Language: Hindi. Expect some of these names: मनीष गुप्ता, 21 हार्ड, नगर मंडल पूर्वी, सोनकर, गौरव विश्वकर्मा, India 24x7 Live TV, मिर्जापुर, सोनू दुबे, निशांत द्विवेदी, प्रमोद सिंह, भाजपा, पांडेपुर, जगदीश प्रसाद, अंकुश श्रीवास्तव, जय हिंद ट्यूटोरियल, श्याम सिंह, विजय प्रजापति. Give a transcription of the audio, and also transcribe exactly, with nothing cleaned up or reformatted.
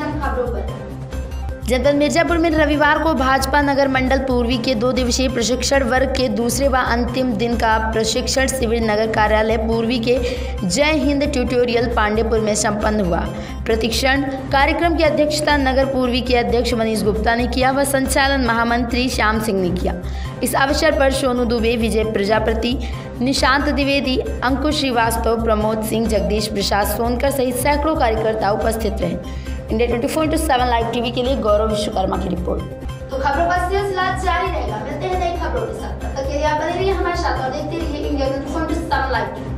हम खबरों पर। जनपद मिर्जापुर में रविवार को भाजपा नगर मंडल पूर्वी के दो दिवसीय प्रशिक्षण वर्ग के दूसरे व अंतिम दिन का प्रशिक्षण शिविर नगर कार्यालय पूर्वी के जय हिंद ट्यूटोरियल पांडेपुर में संपन्न हुआ। प्रशिक्षण कार्यक्रम की अध्यक्षता नगर पूर्वी के अध्यक्ष मनीष गुप्ता ने किया व संचालन महामंत्री श्याम सिंह ने किया। इस अवसर पर सोनू दुबे, विजय प्रजापति, निशांत द्विवेदी, अंकुश श्रीवास्तव, प्रमोद सिंह, जगदीश प्रसाद, सोनकर सहित सैकड़ों कार्यकर्ता उपस्थित रहे। India twenty four by seven live TV के लिए गौरव विश्वकर्मा की रिपोर्ट। तो खबरों का सिलसिला जारी रहेगा। मिलते हैं नई खबरों के साथ, तब तक के लिए आप बने रहिए हमारे साथ और देखते रहिए India twenty four by seven live TV.